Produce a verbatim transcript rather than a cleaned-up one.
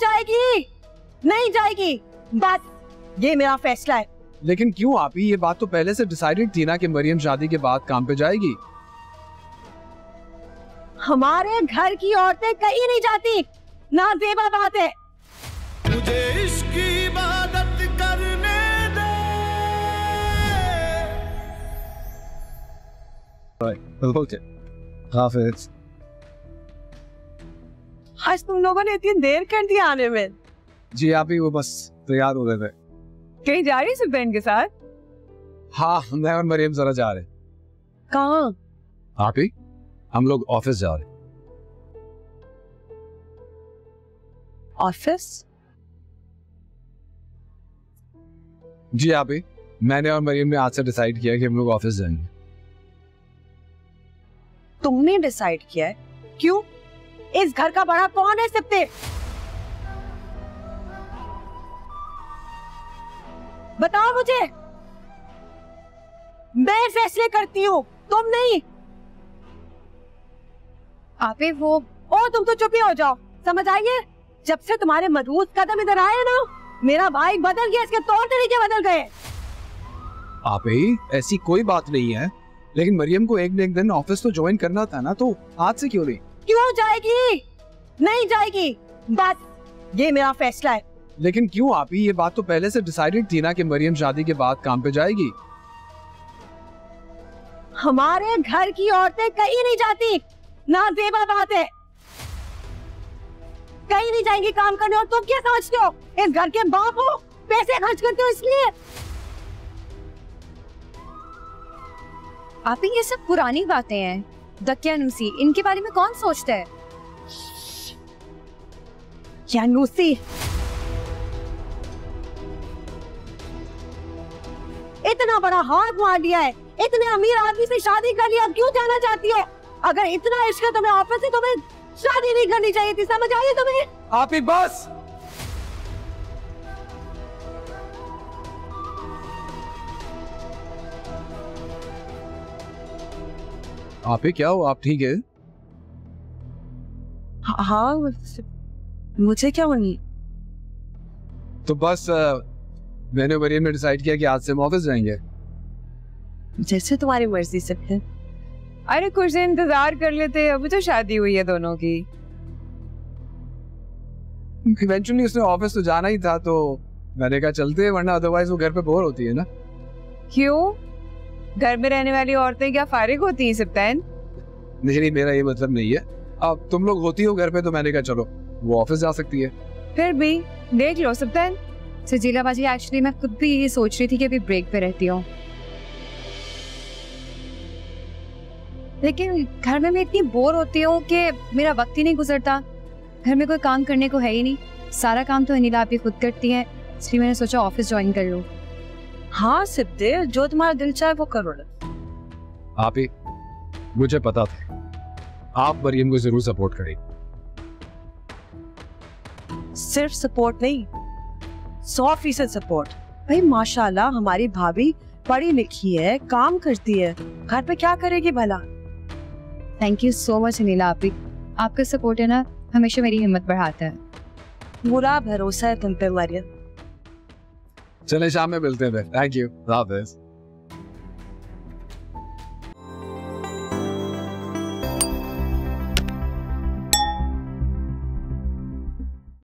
जाएगी, नहीं जाएगी, बस ये मेरा फैसला है। लेकिन क्यों आपी, ये बात तो पहले से डिसाइडेड थी ना कि मरियम शादी के बाद काम पे जाएगी। हमारे घर की औरतें कहीं नहीं जाती, ना देवा बात है। मुझे इश्क़ की इबादत करने दे। ओके, हाफिज़। आज तुम लोगों ने इतनी देर कर दी आने में। जी आप ही, वो बस तैयार हो रहे थे। कहीं जा रही सुबेन के साथ? हाँ, मैं और मरियम जरा जा रहे। कहाँ? आप ही, हम लोग ऑफिस जा रहे। ऑफिस? जी आप ही, मैंने और मरियम ने आज से डिसाइड किया कि हम लोग ऑफिस जाएंगे। तुमने डिसाइड किया है? क्यों? इस घर का बड़ा कौन है सब पे? बताओ मुझे, मैं फैसले करती हूँ, तुम नहीं। आपे वो ओ, तुम तो चुप ही हो जाओ। समझ आइए, जब से तुम्हारे मजबूत कदम इधर आए ना, मेरा भाई बदल गया, इसके तौर तरीके बदल गए। आपे ऐसी कोई बात नहीं है, लेकिन मरियम को एक न एक दिन ऑफिस तो ज्वाइन करना था ना, तो आज से क्यों नहीं? क्यों जाएगी, नहीं जाएगी, बस ये मेरा फैसला है। लेकिन क्यों आपी, ये बात तो पहले से डिसाइडेड थी ना कि मरियम शादी के बाद काम पे जाएगी। हमारे घर की औरतें कहीं नहीं जाती, ना देवा बात है। कहीं नहीं जाएंगी काम करने, और तुम क्या समझते हो इस घर के बाप हो? पैसे खर्च करते हो इसलिए? आपी ये सब पुरानी बातें हैं, दक्यानूसी, इनके बारे में कौन सोचता है? यानूसी, इतना बड़ा हाथ मार लिया है, इतने अमीर आदमी से शादी कर लिया, क्यों जाना चाहती हो? अगर इतना इश्क है तुम्हें, ऑफिस से तुम्हें शादी नहीं करनी चाहिए थी, समझ आई तुम्हें? आप ही बस। आप ही क्या हो, आप ठीक है? हाँ, मुझे क्या बनी? तो बस मैंने मरियम ने डिसाइड किया कि आज से हम ऑफिस जाएंगे। जैसे तुम्हारी मर्जी सब है। अरे कुछ दिन इंतजार कर लेते, अभी तो शादी हुई है दोनों की। इवेंचुअली उसने ऑफिस तो जाना ही था, तो मैंने कहा चलते हैं, वरना अदरवाइज वो घर पे बोर होती है ना। क्यों? घर में रहने वाली औरतें क्या फारिग होती हैं सिप्तान? नहीं नहीं, मेरा ये मतलब नहीं है। अब तुम लोग होती हो घर पे, तो मैंने कहा चलो वो ऑफिस जा सकती है। फिर भी देख लो सिप्तान। सजीला बाजी, एक्चुअली मैं खुद भी ये सोच रही थी कि अभी ब्रेक पे रहती हूँ, लेकिन घर में मैं इतनी बोर होती हूँ कि मेरा वक्त ही नहीं गुजरता। घर में कोई काम करने को है ही नहीं, सारा काम तो अनिला आप ही खुद करती हैं, इसलिए मैंने सोचा ऑफिस ज्वाइन कर लूँ। हाँ सिद्दे, जो तुम्हारा दिल चाहे वो करो। आप ही, मुझे पता था आप मरियम को जरूर सपोर्ट करें। सिर्फ सपोर्ट नहीं, सौ फीसद सपोर्ट। भाई माशाल्लाह, हमारी भाभी पढ़ी लिखी है, काम करती है, घर पे क्या करेगी भला। Thank you so much Neela आपी, आपका सपोर्ट है ना हमेशा मेरी हिम्मत बढ़ाता है। पूरा भरोसा है तुम पे मरियम। चले शाम में मिलते हैं। Thank you.